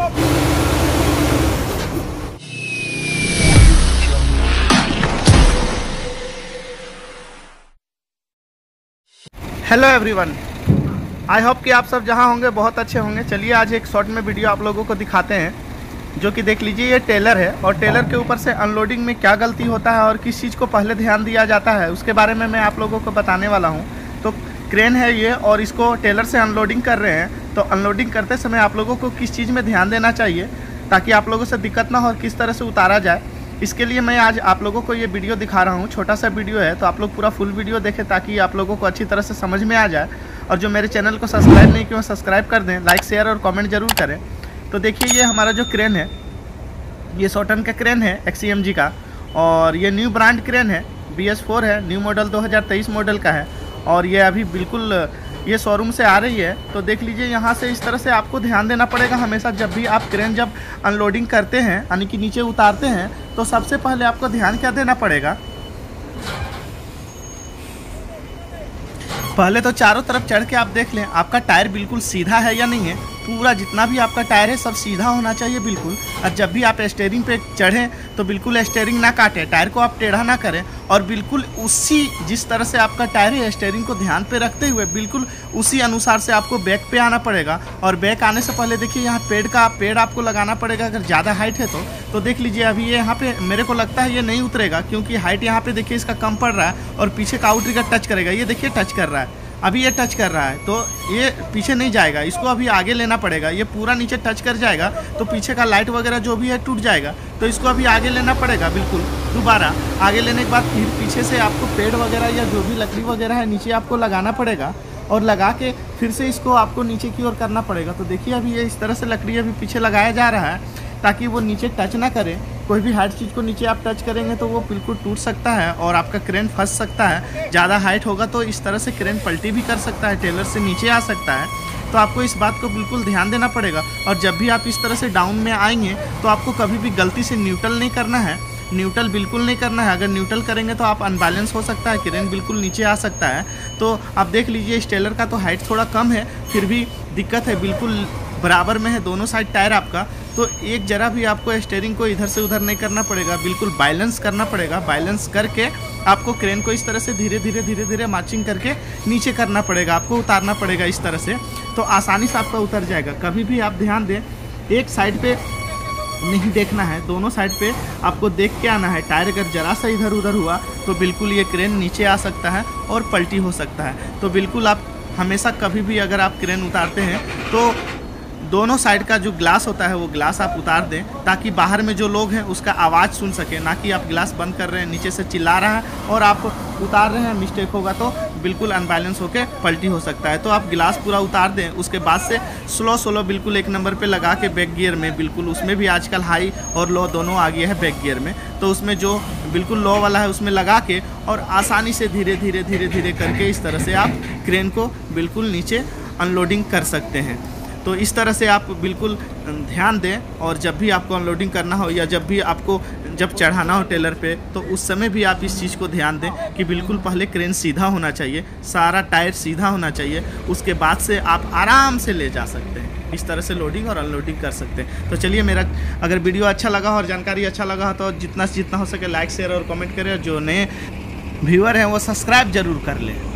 Hello everyone, I hope कि आप सब जहां होंगे बहुत अच्छे होंगे। चलिए आज एक शॉर्ट में वीडियो आप लोगों को दिखाते हैं, जो कि देख लीजिए ये टेलर है और टेलर के ऊपर से अनलोडिंग में क्या गलती होता है और किस चीज़ को पहले ध्यान दिया जाता है उसके बारे में मैं आप लोगों को बताने वाला हूँ। तो क्रेन है ये और इसको टेलर से अनलोडिंग कर रहे हैं, तो अनलोडिंग करते समय आप लोगों को किस चीज़ में ध्यान देना चाहिए ताकि आप लोगों से दिक्कत ना हो और किस तरह से उतारा जाए, इसके लिए मैं आज आप लोगों को ये वीडियो दिखा रहा हूँ। छोटा सा वीडियो है तो आप लोग पूरा फुल वीडियो देखें ताकि आप लोगों को अच्छी तरह से समझ में आ जाए। और जो मेरे चैनल को सब्सक्राइब नहीं किया सब्सक्राइब कर दें, लाइक शेयर और कमेंट जरूर करें। तो देखिए ये हमारा जो क्रेन है ये 100 टन का क्रेन है XCMG का, और ये न्यू ब्रांड क्रेन है, BS4 है, न्यू मॉडल 2023 मॉडल का है और ये अभी बिल्कुल ये शोरूम से आ रही है। तो देख लीजिए यहाँ से इस तरह से आपको ध्यान देना पड़ेगा हमेशा। जब भी आप क्रेन जब अनलोडिंग करते हैं यानी कि नीचे उतारते हैं तो सबसे पहले आपको ध्यान क्या देना पड़ेगा, पहले तो चारों तरफ चढ़ के आप देख लें आपका टायर बिल्कुल सीधा है या नहीं है। पूरा जितना भी आपका टायर है सब सीधा होना चाहिए बिल्कुल। और जब भी आप स्टेयरिंग पे चढ़ें तो बिल्कुल स्टेयरिंग ना काटें, टायर को आप टेढ़ा ना करें और बिल्कुल उसी जिस तरह से आपका टायर है स्टेयरिंग को ध्यान पे रखते हुए बिल्कुल उसी अनुसार से आपको बैक पे आना पड़ेगा। और बैक आने से पहले देखिए यहाँ पेड़ आपको लगाना पड़ेगा अगर ज़्यादा हाइट है तो। तो देख लीजिए अभी ये यहाँ पे मेरे को लगता है ये नहीं उतरेगा क्योंकि हाइट यहाँ पे देखिए इसका कम पड़ रहा है और पीछे का आउटरिगर टच करेगा। ये देखिए टच कर रहा है, अभी ये टच कर रहा है तो ये पीछे नहीं जाएगा, इसको अभी आगे लेना पड़ेगा। ये पूरा नीचे टच कर जाएगा तो पीछे का लाइट वगैरह जो भी है टूट जाएगा, तो इसको अभी आगे लेना पड़ेगा बिल्कुल। दोबारा आगे लेने के बाद फिर पीछे से आपको पेड़ वगैरह या जो भी लकड़ी वगैरह है नीचे आपको लगाना पड़ेगा और लगा के फिर से इसको आपको नीचे की ओर करना पड़ेगा। तो देखिए अभी ये इस तरह से लकड़ी अभी पीछे लगाया जा रहा है ताकि वो नीचे टच ना करे। कोई भी हाइट चीज़ को नीचे आप टच करेंगे तो वो बिल्कुल टूट सकता है और आपका क्रेन फंस सकता है। ज़्यादा हाइट होगा तो इस तरह से क्रेन पलटी भी कर सकता है, टेलर से नीचे आ सकता है, तो आपको इस बात को बिल्कुल ध्यान देना पड़ेगा। और जब भी आप इस तरह से डाउन में आएंगे तो आपको कभी भी गलती से न्यूट्रल नहीं करना है, न्यूट्रल बिल्कुल नहीं करना है। अगर न्यूट्रल करेंगे तो आप अनबैलेंस हो सकता है, क्रेन बिल्कुल नीचे आ सकता है। तो आप देख लीजिए इस टेलर का तो हाइट थोड़ा कम है, फिर भी दिक्कत है, बिल्कुल बराबर में है दोनों साइड टायर आपका, तो एक जरा भी आपको स्टीयरिंग को इधर से उधर नहीं करना पड़ेगा, बिल्कुल बैलेंस करना पड़ेगा। बैलेंस करके आपको क्रेन को इस तरह से धीरे धीरे मार्चिंग करके नीचे करना पड़ेगा, आपको उतारना पड़ेगा इस तरह से, तो आसानी से आपका उतर जाएगा। कभी भी आप ध्यान दें, एक साइड पे नहीं देखना है, दोनों साइड पे आपको देख के आना है। टायर अगर जरा सा इधर उधर हुआ तो बिल्कुल ये क्रेन नीचे आ सकता है और पलटी हो सकता है। तो बिल्कुल आप हमेशा कभी भी अगर आप क्रेन उतारते हैं तो दोनों साइड का जो ग्लास होता है वो ग्लास आप उतार दें ताकि बाहर में जो लोग हैं उसका आवाज़ सुन सके, ना कि आप ग्लास बंद कर रहे हैं नीचे से चिल्ला रहा है और आप उतार रहे हैं। मिस्टेक होगा तो बिल्कुल अनबैलेंस होकर पलटी हो सकता है, तो आप ग्लास पूरा उतार दें। उसके बाद से स्लो बिल्कुल 1 नंबर पे लगा के बैक गियर में, बिल्कुल उसमें भी आजकल हाई और लो दोनों आ गया है बैक गियर में, तो उसमें जो बिल्कुल लो वाला है उसमें लगा के और आसानी से धीरे धीरे करके इस तरह से आप क्रेन को बिल्कुल नीचे अनलोडिंग कर सकते हैं। तो इस तरह से आप बिल्कुल ध्यान दें। और जब भी आपको अनलोडिंग करना हो या जब भी आपको जब चढ़ाना हो टेलर पे तो उस समय भी आप इस चीज़ को ध्यान दें कि बिल्कुल पहले क्रेन सीधा होना चाहिए, सारा टायर सीधा होना चाहिए, उसके बाद से आप आराम से ले जा सकते हैं। इस तरह से लोडिंग और अनलोडिंग कर सकते हैं। तो चलिए मेरा अगर वीडियो अच्छा लगा और जानकारी अच्छा लगा तो जितना हो सके लाइक शेयर और कमेंट करें, और जो नए व्यूअर हैं वो सब्सक्राइब जरूर कर लें।